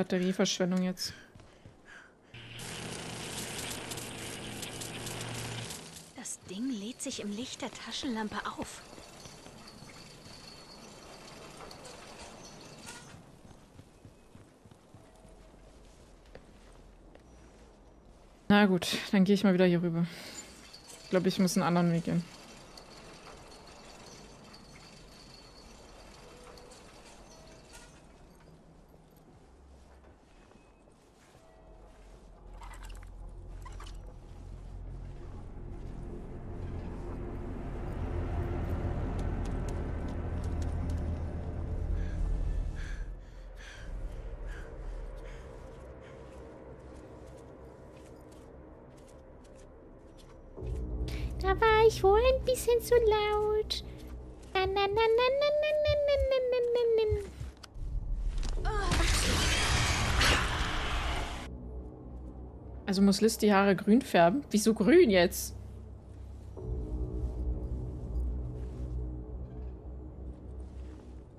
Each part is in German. Batterieverschwendung jetzt. Das Ding lädt sich im Licht der Taschenlampe auf. Na gut, dann gehe ich mal wieder hier rüber. Ich glaube, ich muss einen anderen Weg gehen. Sind zu laut. Na, na, na, na, na, na, na, na, na, na, na. Also muss Liz die Haare grün färben? Wieso grün jetzt?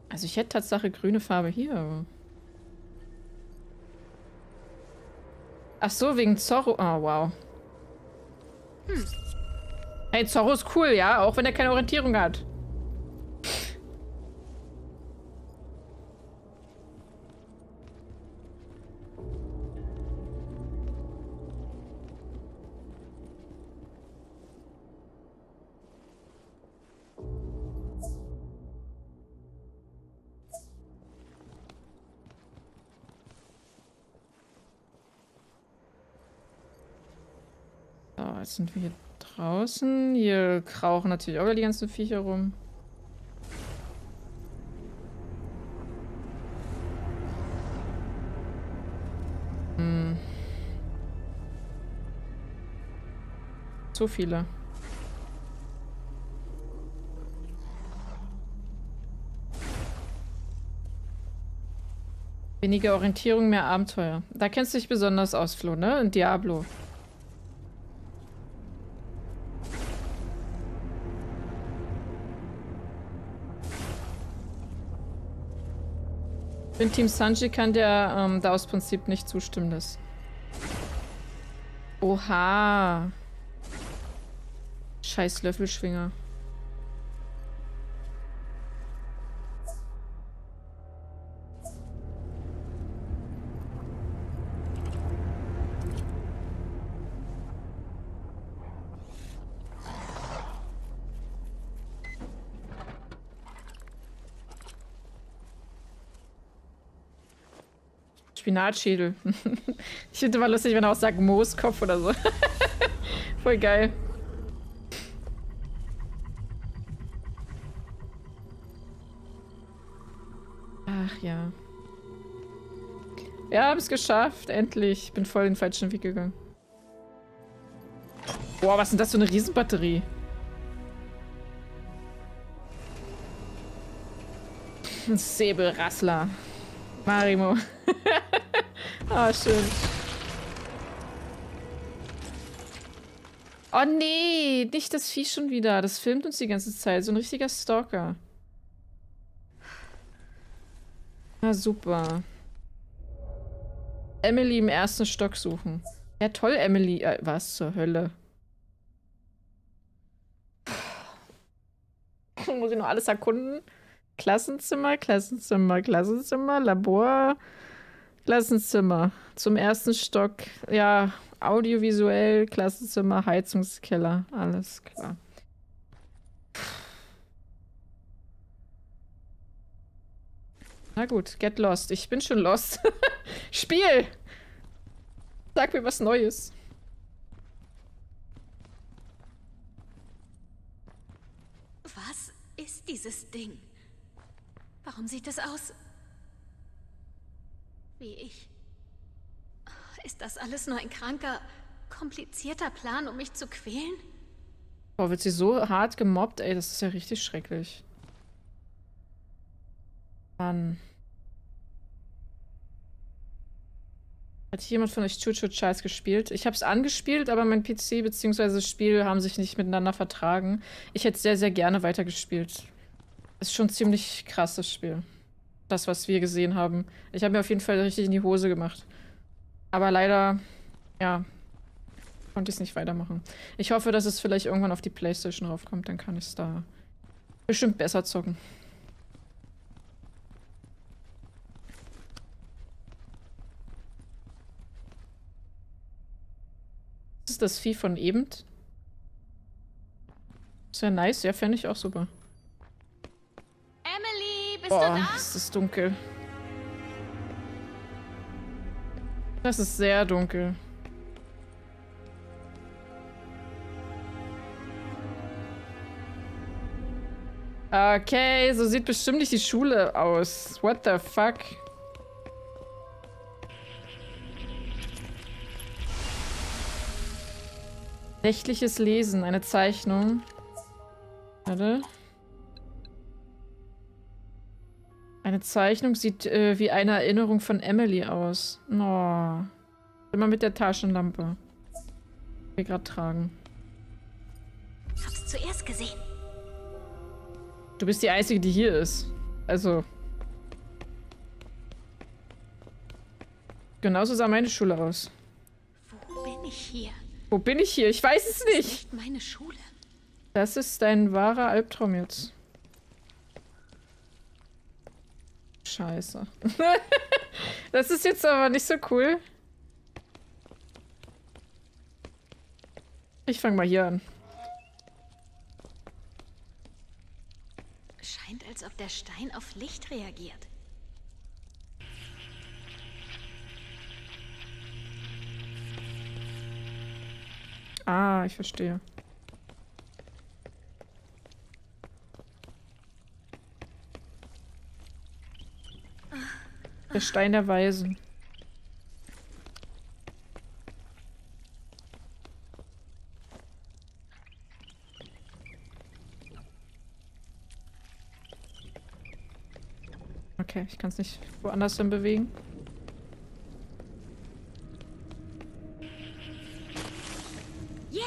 Also ich hätte tatsächlich grüne Farbe hier, aber... Ach so, wegen Zorro. Oh, wow. Hm. Hey, Zorro ist cool, ja? Auch wenn er keine Orientierung hat. So, jetzt sind wir hier... Draußen. Hier krauchen natürlich auch wieder die ganzen Viecher rum. Hm. So viele. Weniger Orientierung, mehr Abenteuer. Da kennst du dich besonders aus, Flo, ne? In Diablo. Im Team Sanji kann der da aus Prinzip nicht zustimmen, das. Oha. Scheiß Löffelschwinger. Spinatschädel. Ich finde mal lustig, wenn er auch sagt Mooskopf oder so. Voll geil. Ach ja. Wir haben es geschafft, endlich. Ich bin voll den falschen Weg gegangen. Boah, was ist denn das für eine Riesenbatterie? Ein Säbelrassler. Marimo. Ah, schön. Oh nee, nicht das Vieh schon wieder. Das filmt uns die ganze Zeit. So ein richtiger Stalker. Na super. Emily im ersten Stock suchen. Ja toll, Emily. Was zur Hölle? Muss ich noch alles erkunden? Klassenzimmer, Klassenzimmer, Klassenzimmer, Labor, Klassenzimmer, zum ersten Stock, ja, audiovisuell, Klassenzimmer, Heizungskeller, alles klar. Na gut, get lost. Ich bin schon lost. Spiel! Sag mir was Neues. Was ist dieses Ding? Warum sieht es aus? Wie ich. Ist das alles nur ein kranker, komplizierter Plan, um mich zu quälen? Boah, wird sie so hart gemobbt, ey, das ist ja richtig schrecklich. Mann. Hat hier jemand von euch Chuchu Charles gespielt? Ich hab's angespielt, aber mein PC bzw. das Spiel haben sich nicht miteinander vertragen. Ich hätte sehr, sehr gerne weitergespielt. Ist schon ziemlich krass, das Spiel. das, was wir gesehen haben. Ich habe mir auf jeden Fall richtig in die Hose gemacht. Aber leider, ja, konnte ich es nicht weitermachen. Ich hoffe, dass es vielleicht irgendwann auf die Playstation raufkommt, dann kann ich es da bestimmt besser zocken. Das ist das Vieh von eben. Ist ja nice, ja, fände ich auch super. Emily, bist du da? Ist das dunkel. Das ist sehr dunkel. Okay, so sieht bestimmt nicht die Schule aus. What the fuck? Nächtliches Lesen, eine Zeichnung. Warte. Eine Zeichnung sieht wie eine Erinnerung von Emily aus. Oh. Immer mit der Taschenlampe. Wir gerade tragen. Ich hab's zuerst gesehen. Du bist die Einzige, die hier ist. Also. Genauso sah meine Schule aus. Wo bin ich hier? Wo bin ich hier? Ich weiß es nicht. Das ist nicht meine Schule. Das ist dein wahrer Albtraum jetzt. Scheiße. Das ist jetzt aber nicht so cool. Ich fange mal hier an. Scheint, als ob der Stein auf Licht reagiert. Ah, ich verstehe. Der Stein der Weisen. Okay, ich kann es nicht woanders hin bewegen. Yeah.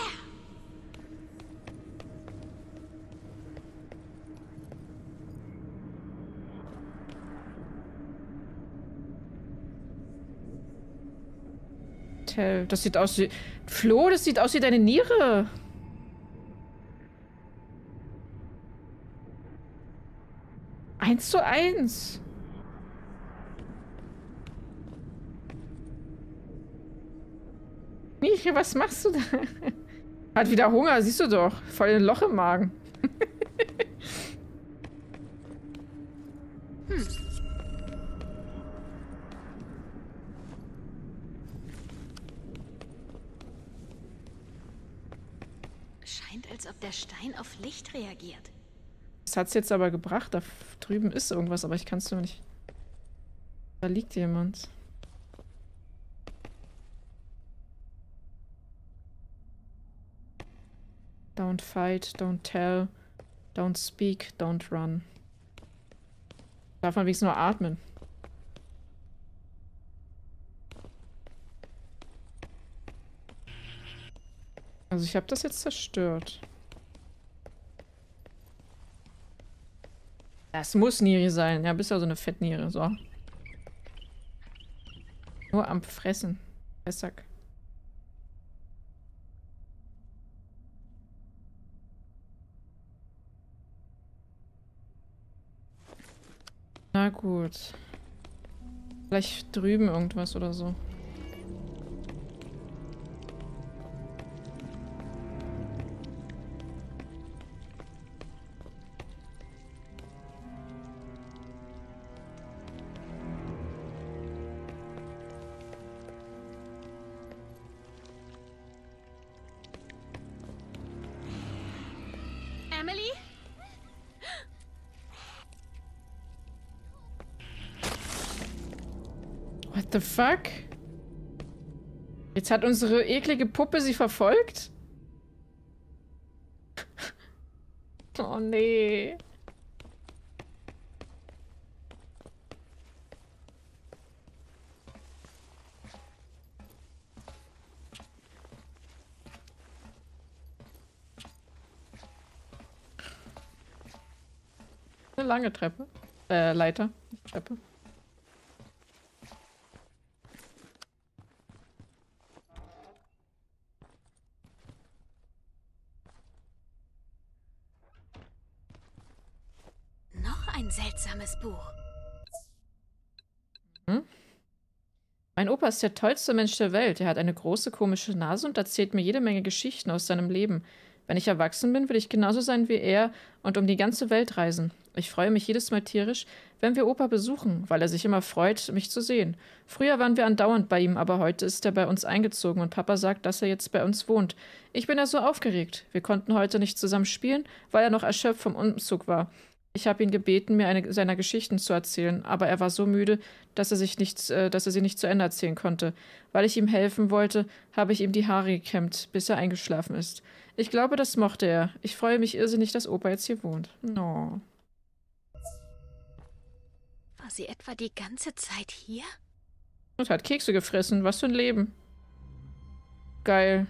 Das sieht aus wie... Flo, das sieht aus wie deine Niere. Eins zu eins. Niere, was machst du da? Hat wieder Hunger, siehst du doch. Voll ein Loch im Magen. Der Stein auf Licht reagiert. Das hat's jetzt aber gebracht. Da drüben ist irgendwas, aber ich kann es nur nicht. Da liegt jemand. Don't fight, don't tell, don't speak, don't run. Darf man wenigstens nur atmen. Also ich habe das jetzt zerstört. Das muss Niere sein. Ja, bist ja so eine Fettniere. So. Nur am Fressen. Fressack. Na gut. Vielleicht drüben irgendwas oder so. The fuck? Jetzt hat unsere eklige Puppe sie verfolgt? Oh nee. Eine lange Treppe. Leiter. Treppe? Noch ein seltsames Buch. Hm? Mein Opa ist der tollste Mensch der Welt. Er hat eine große, komische Nase und erzählt mir jede Menge Geschichten aus seinem Leben. Wenn ich erwachsen bin, will ich genauso sein wie er und um die ganze Welt reisen. Ich freue mich jedes Mal tierisch, wenn wir Opa besuchen, weil er sich immer freut, mich zu sehen. Früher waren wir andauernd bei ihm, aber heute ist er bei uns eingezogen und Papa sagt, dass er jetzt bei uns wohnt. Ich bin ja so aufgeregt. Wir konnten heute nicht zusammen spielen, weil er noch erschöpft vom Umzug war. Ich habe ihn gebeten, mir eine seiner Geschichten zu erzählen, aber er war so müde, dass er sie nicht zu Ende erzählen konnte. Weil ich ihm helfen wollte, habe ich ihm die Haare gekämmt, bis er eingeschlafen ist. Ich glaube, das mochte er. Ich freue mich irrsinnig, dass Opa jetzt hier wohnt. No. War sie etwa die ganze Zeit hier? Und hat Kekse gefressen. Was für ein Leben. Geil.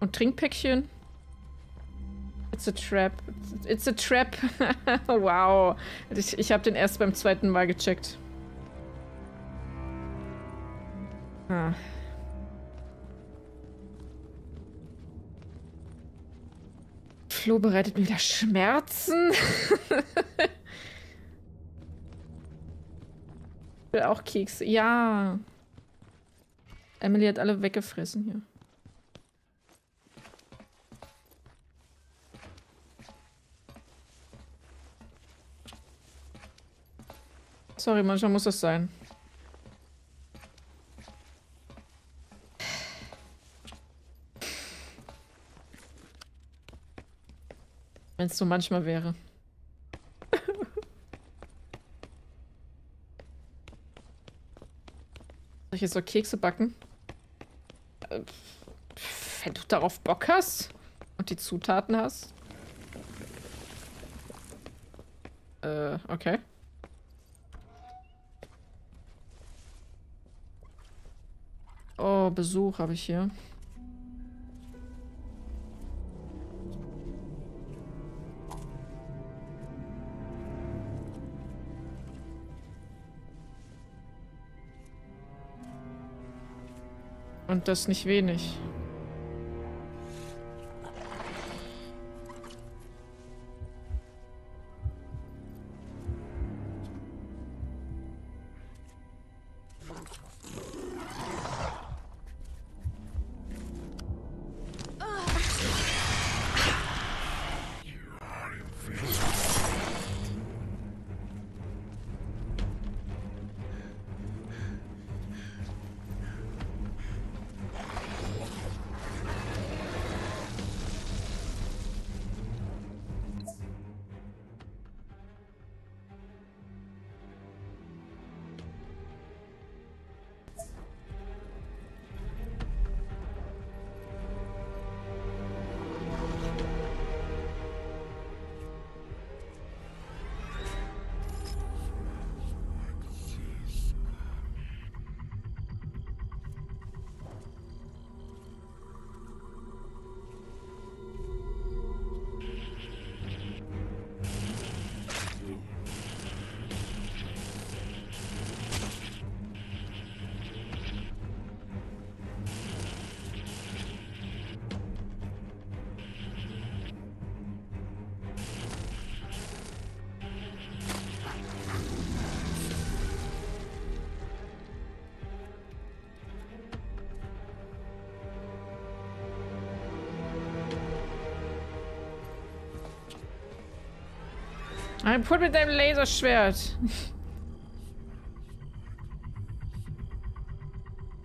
Und Trinkpäckchen? It's a trap. It's a trap. Wow. Ich habe den erst beim zweiten Mal gecheckt. Ah. Flo bereitet mir wieder Schmerzen. Ich will auch Kekse. Ja. Emily hat alle weggefressen hier. Sorry, manchmal muss das sein. Wenn es so manchmal wäre. Soll ich jetzt so Kekse backen? Wenn du darauf Bock hast und die Zutaten hast. Okay. Oh, Besuch habe ich hier. Und das nicht wenig. Ein Put mit deinem Laserschwert.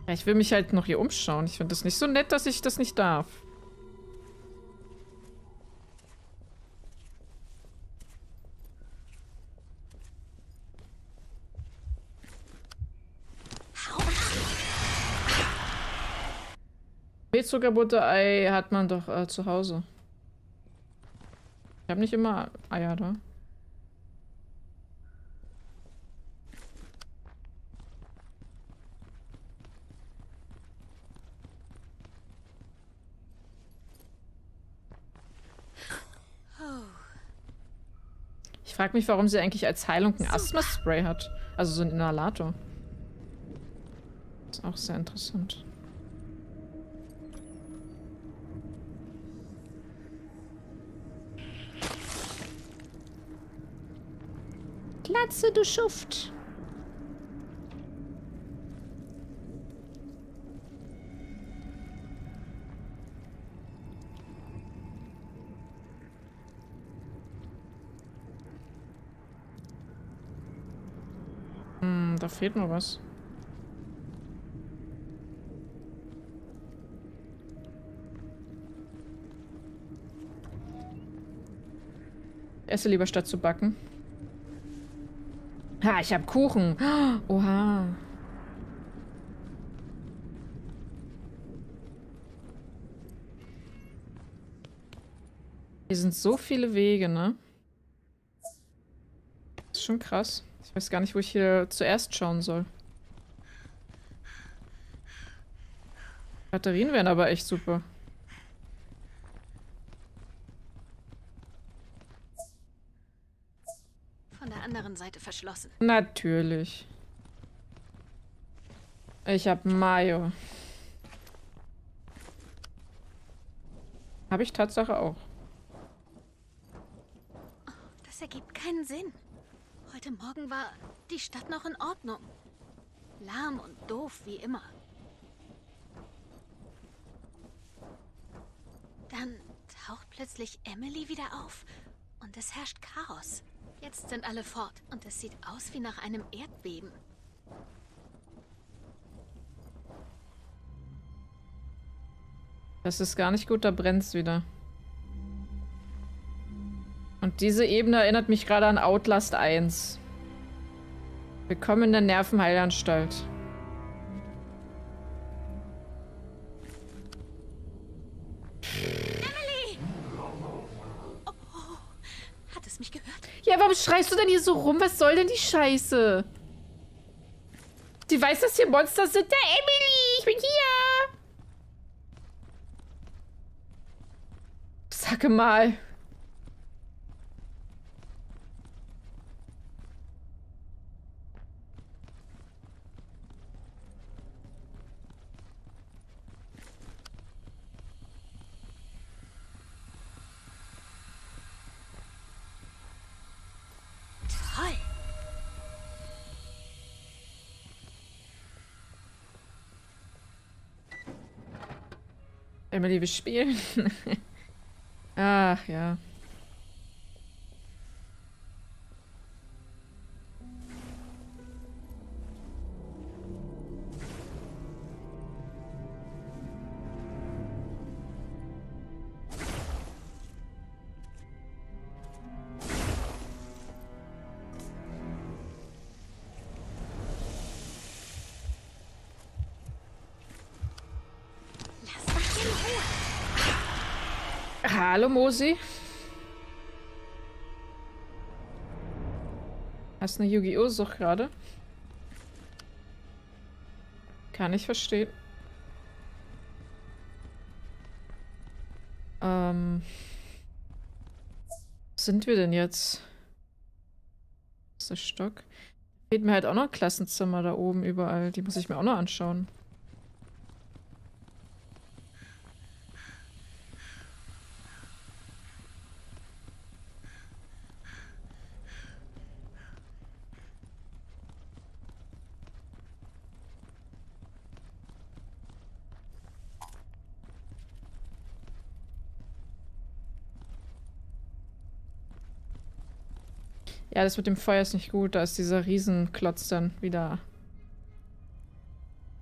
Ja, ich will mich halt noch hier umschauen. Ich finde das nicht so nett, dass ich das nicht darf. Mehlzuckerbutterei hat man doch zu Hause. Ich habe nicht immer Eier da. Ich Ich frage mich, warum sie eigentlich als Heilung ein Asthma-Spray hat. Also so ein Inhalator. Ist auch sehr interessant. Glatze, du Schuft! Da fehlt nur was. Ich esse lieber statt zu backen. Ha, ich hab Kuchen. Oha. Hier sind so viele Wege, ne? Das ist schon krass. Ich weiß gar nicht, wo ich hier zuerst schauen soll. Batterien wären aber echt super. Von der anderen Seite verschlossen. Natürlich. Ich hab Mayo. Habe ich Tatsache auch. Oh, das ergibt keinen Sinn. Heute Morgen war die Stadt noch in Ordnung. Lahm und doof, wie immer. Dann taucht plötzlich Emily wieder auf und es herrscht Chaos. Jetzt sind alle fort und es sieht aus wie nach einem Erdbeben. Das ist gar nicht gut, da brennt's wieder. Und diese Ebene erinnert mich gerade an Outlast 1. Willkommen in der Nervenheilanstalt. Emily! Oh, hat es mich gehört? Ja, warum schreist du denn hier so rum? Was soll denn die Scheiße? Die weiß, dass hier Monster sind. Da, Emily, ich bin hier! Sag mal. Emily, wir spielen. Ach ja. Hallo, Mosi. Hast du eine Yu-Gi-Oh! Sucht gerade? Kann ich verstehen. Wo sind wir denn jetzt? Das ist der Stock. Fehlt mir halt auch noch ein Klassenzimmer da oben überall. Die muss ich mir auch noch anschauen. Ja, das mit dem Feuer ist nicht gut. Da ist dieser Riesenklotz dann wieder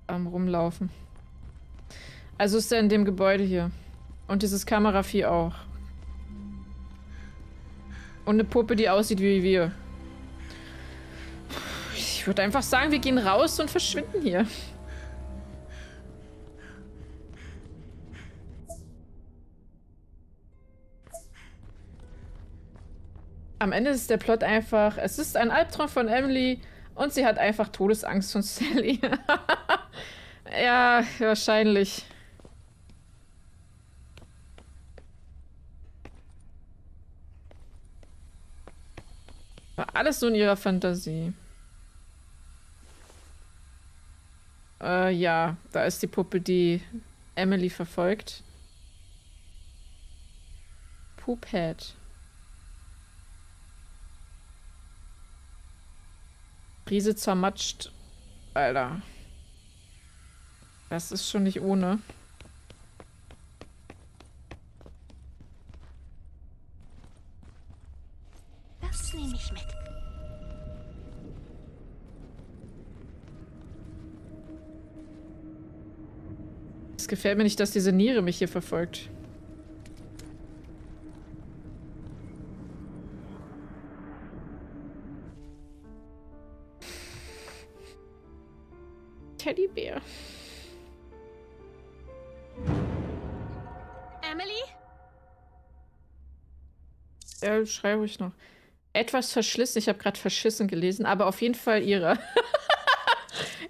am Rumlaufen. Also ist er in dem Gebäude hier. Und dieses Kameravieh auch. Und eine Puppe, die aussieht wie wir. Ich würde einfach sagen, wir gehen raus und verschwinden hier. Am Ende ist der Plot einfach, es ist ein Albtraum von Emily und sie hat einfach Todesangst von Sally. Ja, wahrscheinlich. Alles so in ihrer Fantasie. Ja, da ist die Puppe, die Emily verfolgt. Poophead. Riese zermatscht. Alter. Das ist schon nicht ohne. Das nehme ich mit. Es gefällt mir nicht, dass diese Niere mich hier verfolgt. Teddybär. Emily? Ja, schrei ruhig noch. Etwas verschlissen, ich habe gerade verschissen gelesen, aber auf jeden Fall ihre.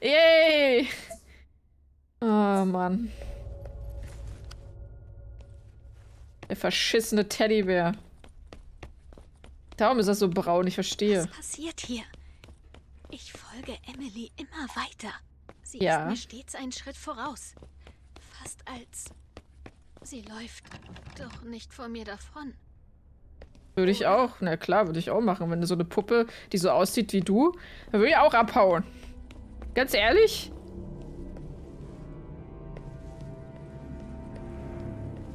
Yay! Oh Mann. Der verschissene Teddybär. Darum ist er so braun, ich verstehe. Was passiert hier? Ich folge Emily immer weiter. Sie ist mir stets einen Schritt voraus. Fast als... Sie läuft doch nicht vor mir davon. Würde ich auch. Na klar, würde ich auch machen. Wenn so eine Puppe, die so aussieht wie du, dann würde ich auch abhauen. Ganz ehrlich?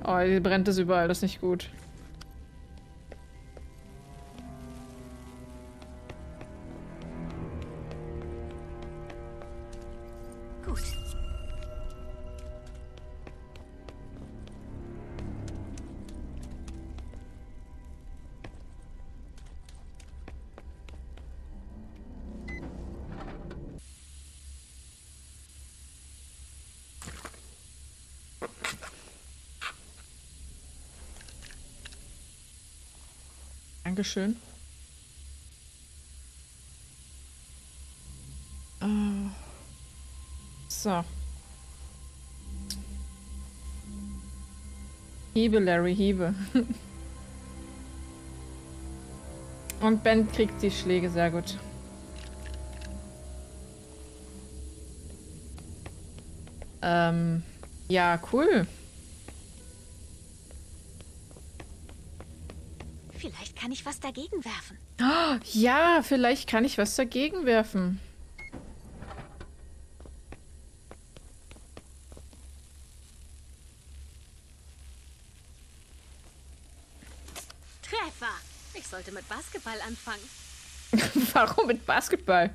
Oh, hier brennt es überall. Das ist nicht gut. Dankeschön. So. Hiebe, Larry, hiebe. Und Ben kriegt die Schläge, sehr gut. Ja, cool. Vielleicht kann ich was dagegen werfen. Oh, ja, vielleicht kann ich was dagegen werfen. Treffer! Ich sollte mit Basketball anfangen. Warum mit Basketball?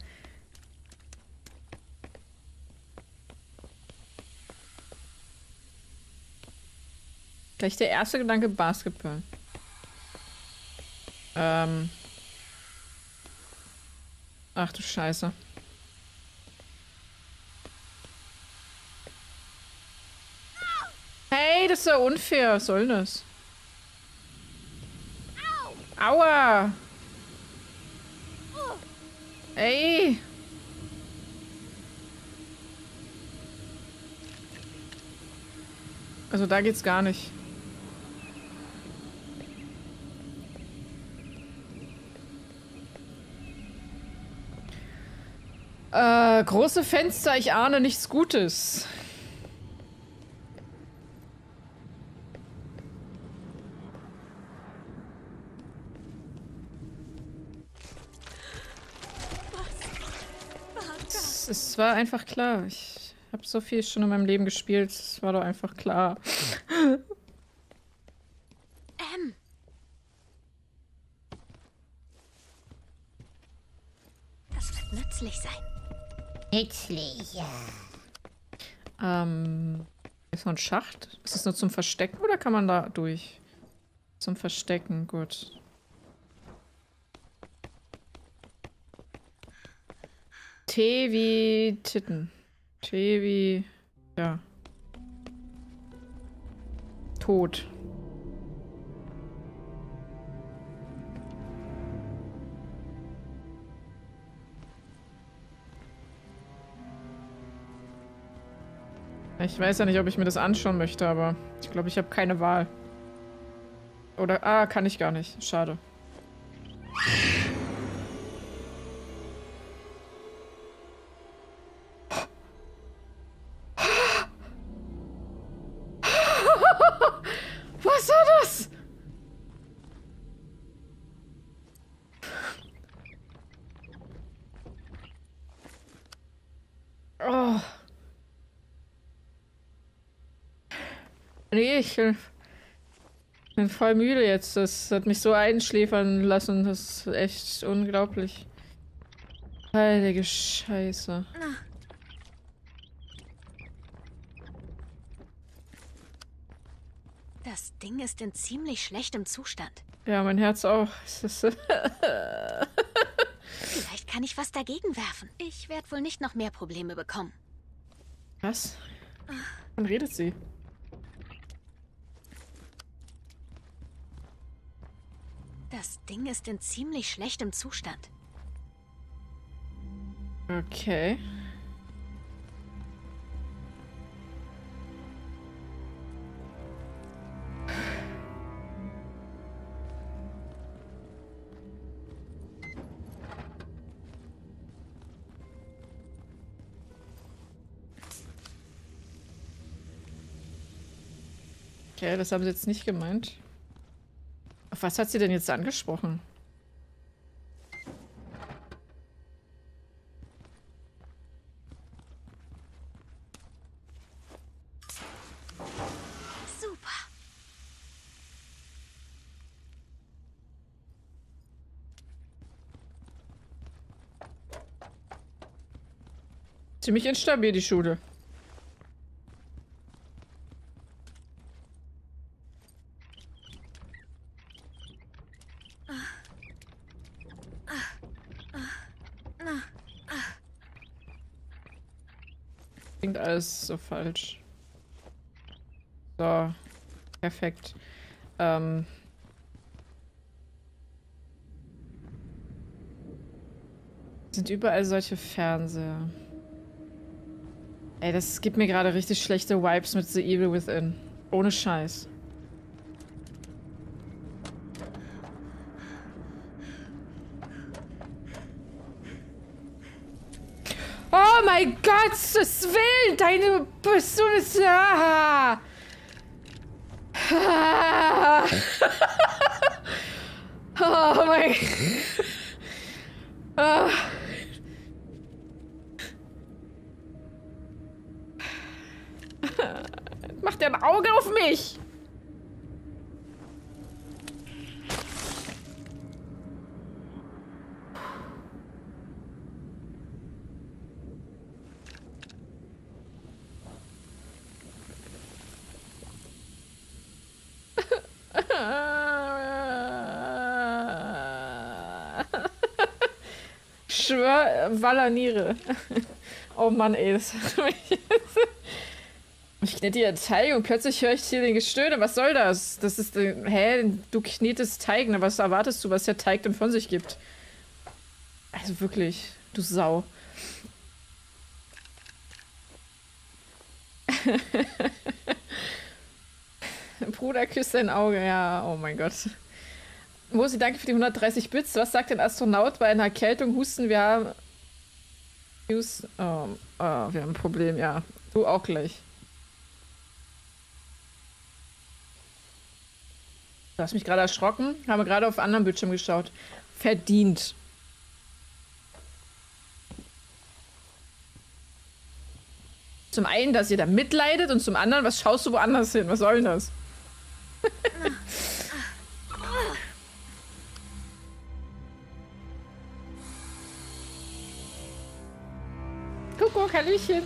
Gleich der erste Gedanke Basketball. Ach du Scheiße. Hey, das ist ja unfair. Was soll das? Aua! Ey! Also da geht's gar nicht. Große Fenster, ich ahne nichts Gutes. Es war einfach klar. Ich habe so viel schon in meinem Leben gespielt. Es war doch einfach klar. Das wird nützlich sein. Nützlich, ja. Ist noch ein Schacht? Ist das nur zum Verstecken oder kann man da durch? Zum Verstecken, gut. T wie Titten. T wie... ja. Tod. Ich weiß ja nicht, ob ich mir das anschauen möchte, aber ich glaube, ich habe keine Wahl. Oder, ah, kann ich gar nicht. Schade. Oh. Nee, ich bin voll müde jetzt. Das hat mich so einschläfern lassen. Das ist echt unglaublich. Heilige Scheiße. Das Ding ist in ziemlich schlechtem Zustand. Ja, mein Herz auch. Vielleicht kann ich was dagegen werfen. Ich werde wohl nicht noch mehr Probleme bekommen. Was? Wann redet sie? Das Ding ist in ziemlich schlechtem Zustand. Okay. Okay, das haben sie jetzt nicht gemeint. Auf was hat sie denn jetzt angesprochen? Ziemlich instabil, die Schule. Klingt alles so falsch. So. Perfekt. Sind überall solche Fernseher. Ey, das gibt mir gerade richtig schlechte Vibes mit The Evil Within. Ohne Scheiß. Oh mein Gott, das will deine Person ist... Ah. Ah. Oh mein Gott. Ah. Macht er ein Auge auf mich? Schwör, Valaniere. Oh Mann, ey, das hat mich... Ich knete hier Teig und plötzlich höre ich hier den Gestöhne. Was soll das? Das ist... Hä? Du knetest Teig, ne? Was erwartest du, was der Teig denn von sich gibt? Also wirklich, du Sau. Bruder, küsst dein Auge. Ja, oh mein Gott. Mosi, danke für die 130 Bits. Was sagt ein Astronaut bei einer Erkältung? Husten, wir haben... wir haben ein Problem, ja. Du auch gleich. Du hast mich gerade erschrocken, habe gerade auf anderen Bildschirm geschaut. Verdient. Zum einen, dass ihr da mitleidet und zum anderen, was schaust du woanders hin? Was soll denn das? Kuckuck, Hallöchen.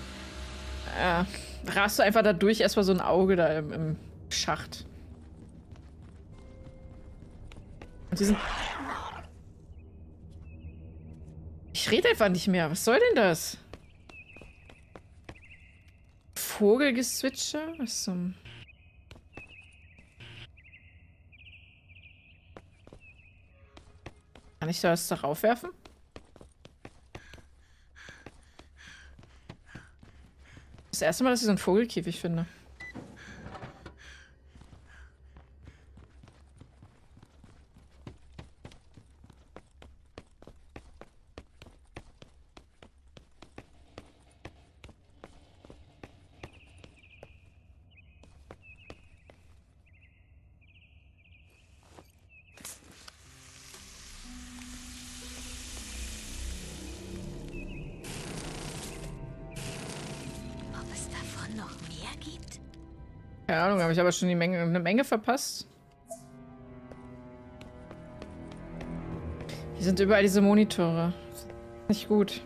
Ja, rast du einfach da durch, erstmal so ein Auge da im Schacht. Ich rede einfach nicht mehr. Was soll denn das? Vogelgeswitscher? Was zum... Kann ich das darauf werfen? Das erste Mal, dass ich so einen Vogelkäfig finde. noch mehr gibt? Keine Ahnung, habe ich aber schon eine Menge verpasst. Hier sind überall diese Monitore. Nicht gut.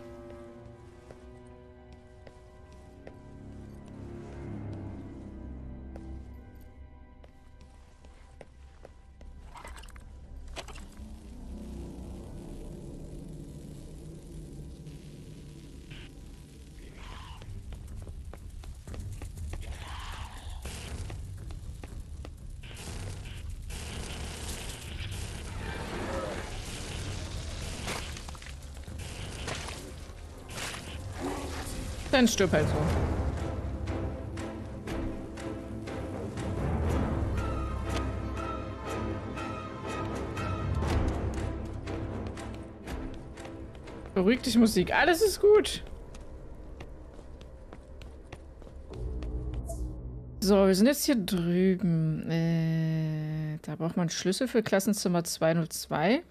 Dann stirb halt so. Beruhig dich, Musik. Alles ist gut. So, wir sind jetzt hier drüben. Da braucht man einen Schlüssel für Klassenzimmer 202.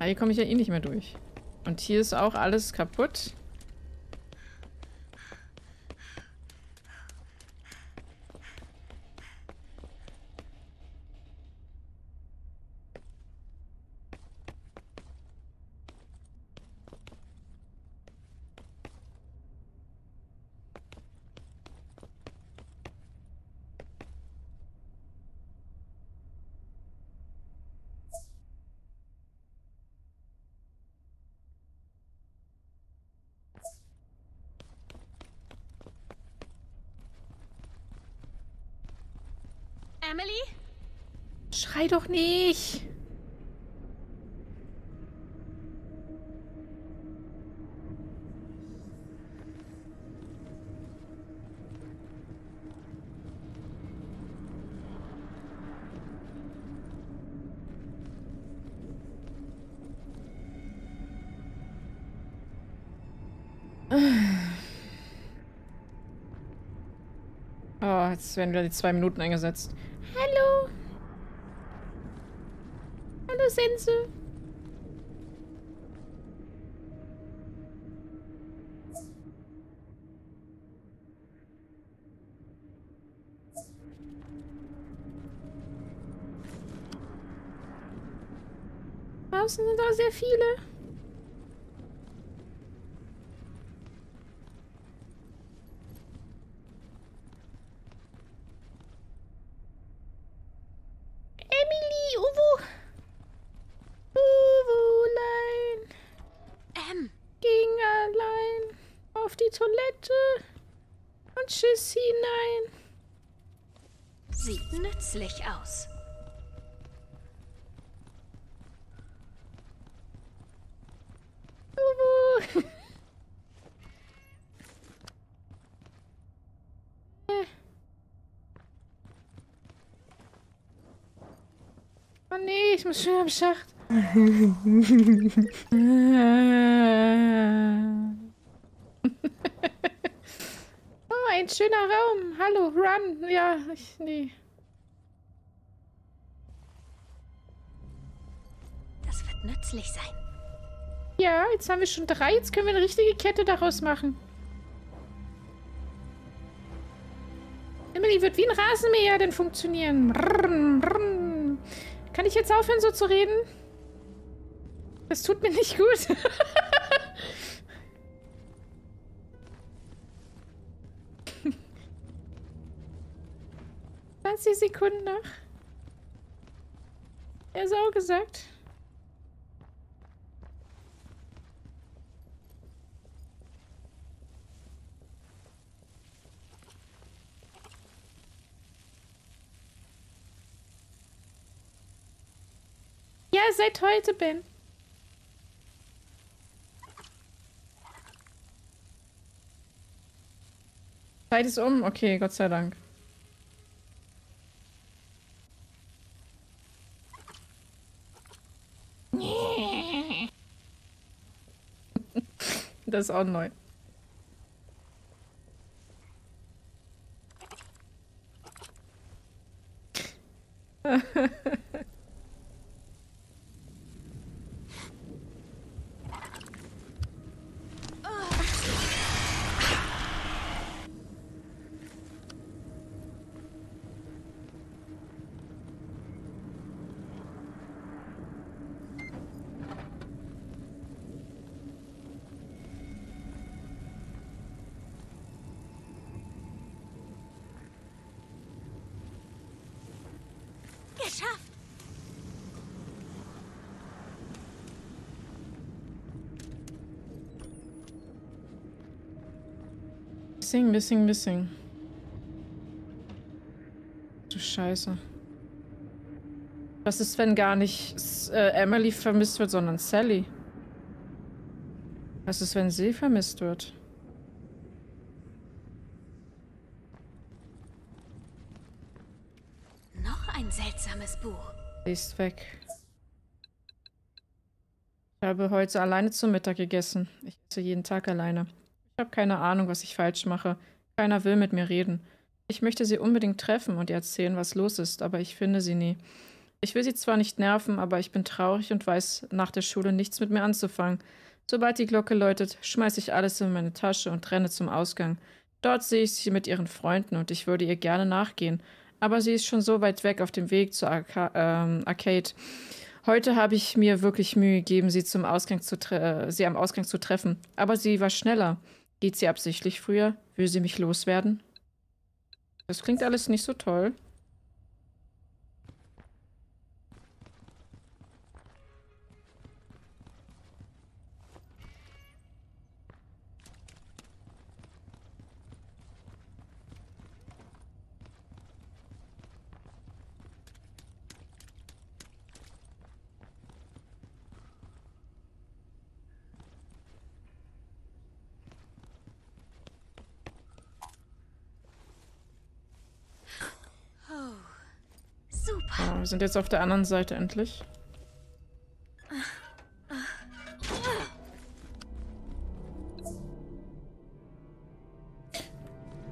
Ah, hier komme ich ja eh nicht mehr durch. Und hier ist auch alles kaputt. Emily? Schrei doch nicht! Oh, jetzt werden wieder die 2 Minuten eingesetzt. Hallo! Hallo, Sense! Draußen sind auch sehr viele. Hinein. Sieht nützlich aus. Oh nee, ich muss schon am Schacht. Ein schöner Raum. Hallo, run. Ja, nee. Das wird nützlich sein. Ja, jetzt haben wir schon 3. Jetzt können wir eine richtige Kette daraus machen. Emily wird wie ein Rasenmäher denn funktionieren. Brrrn, brrrn. Kann ich jetzt aufhören, so zu reden? Das tut mir nicht gut. Die Sekunden nach. Er ist auch gesagt. Ja, seit heute, Ben. Zeit ist um. Okay, Gott sei Dank. Das ist auch neu. geschafft. Missing. Du Scheiße. Was ist, wenn gar nicht Emily vermisst wird, sondern Sally? Was ist, wenn sie vermisst wird? Noch ein seltsames Buch. Sie ist weg. Ich habe heute alleine zum Mittag gegessen. Ich esse jeden Tag alleine. Ich habe keine Ahnung, was ich falsch mache. Keiner will mit mir reden. Ich möchte sie unbedingt treffen und ihr erzählen, was los ist, aber ich finde sie nie. Ich will sie zwar nicht nerven, aber ich bin traurig und weiß nach der Schule nichts mit mir anzufangen. Sobald die Glocke läutet, schmeiße ich alles in meine Tasche und renne zum Ausgang. Dort sehe ich sie mit ihren Freunden und ich würde ihr gerne nachgehen. Aber sie ist schon so weit weg auf dem Weg zur Arcade. Heute habe ich mir wirklich Mühe gegeben, sie am Ausgang zu treffen. Aber sie war schneller. Geht sie absichtlich früher? Will sie mich loswerden? Das klingt alles nicht so toll. Wir sind jetzt auf der anderen Seite endlich.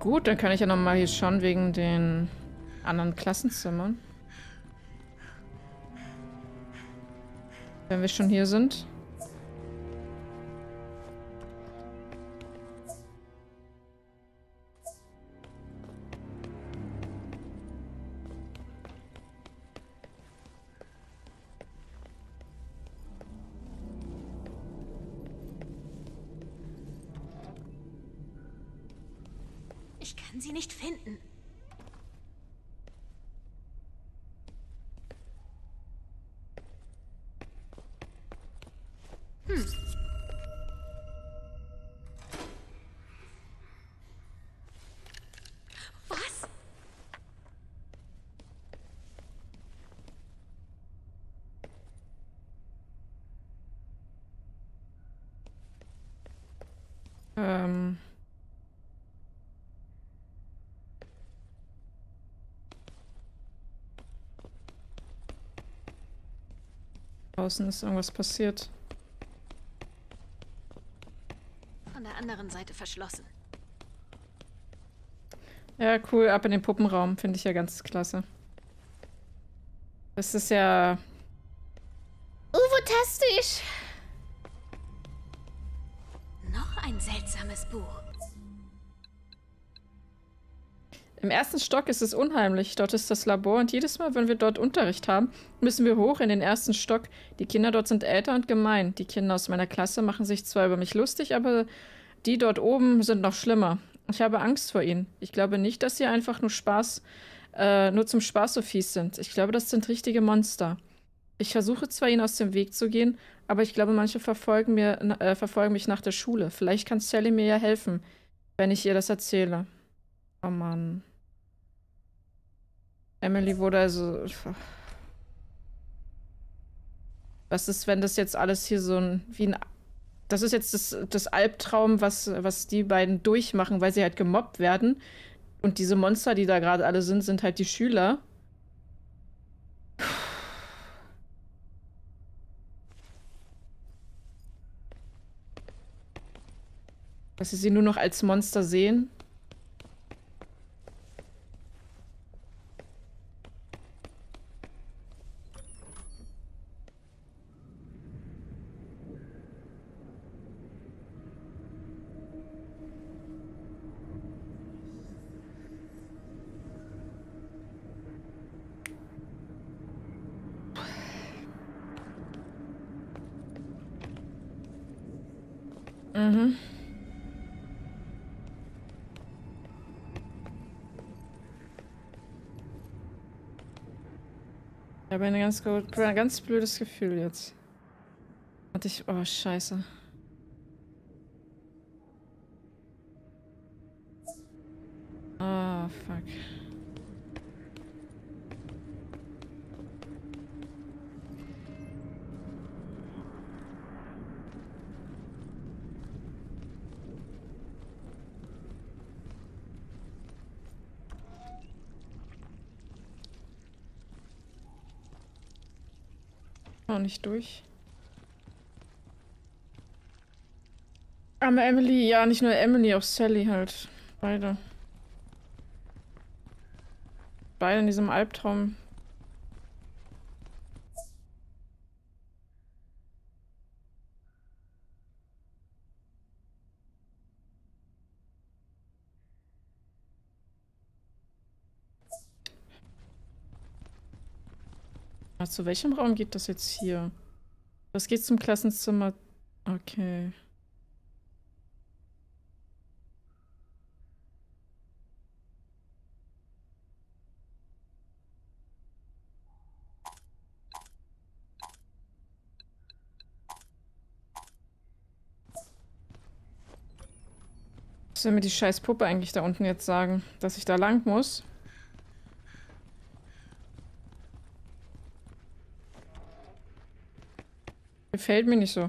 Gut, dann kann ich ja nochmal hier schauen wegen den anderen Klassenzimmern. Wenn wir schon hier sind. Draußen ist irgendwas passiert. Von der anderen Seite verschlossen. Ja, cool. Ab in den Puppenraum. Finde ich ja ganz klasse. Das ist ja... Ufotastisch! Noch ein seltsames Buch. Im ersten Stock ist es unheimlich. Dort ist das Labor und jedes Mal, wenn wir dort Unterricht haben, müssen wir hoch in den ersten Stock. Die Kinder dort sind älter und gemein. Die Kinder aus meiner Klasse machen sich zwar über mich lustig, aber die dort oben sind noch schlimmer. Ich habe Angst vor ihnen. Ich glaube nicht, dass sie einfach nur zum Spaß so fies sind. Ich glaube, das sind richtige Monster. Ich versuche zwar, ihnen aus dem Weg zu gehen, aber ich glaube, manche verfolgen mich nach der Schule. Vielleicht kann Sally mir ja helfen, wenn ich ihr das erzähle. Oh Mann. Emily wurde also... Was ist, wenn das jetzt alles hier so ein... Das ist jetzt das Albtraum, was die beiden durchmachen, weil sie halt gemobbt werden. Und diese Monster, die da gerade alle sind, sind halt die Schüler. Dass sie nur noch als Monster sehen. Ich habe ein ganz blödes Gefühl jetzt. Hatte ich... Oh, scheiße. Ah, fuck. Auch nicht durch. Arme Emily, ja, nicht nur Emily, auch Sally halt. Beide. Beide in diesem Albtraum. Zu welchem Raum geht das jetzt hier? Das geht zum Klassenzimmer. Okay. Was soll mir die scheiß Puppe eigentlich da unten jetzt sagen? Dass ich da lang muss? Gefällt mir nicht so.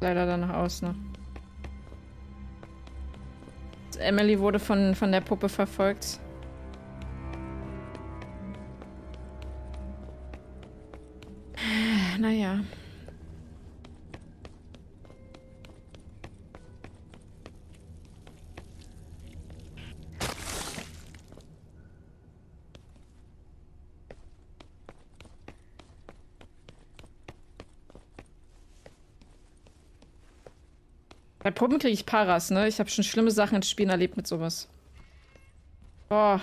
Leider danach aus, ne? Emily wurde von der Puppe verfolgt. Naja. Bei Puppen kriege ich Paras, ne? Ich habe schon schlimme Sachen in Spielen erlebt mit sowas. Boah.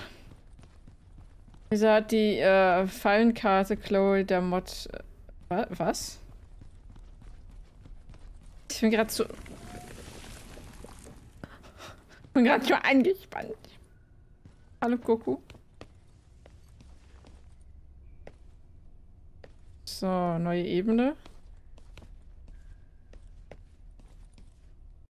Lisa hat die Fallenkarte, Chloe, der Mod... was? Ich bin gerade so... Ich bin gerade nur eingespannt. Hallo Goku. So, neue Ebene.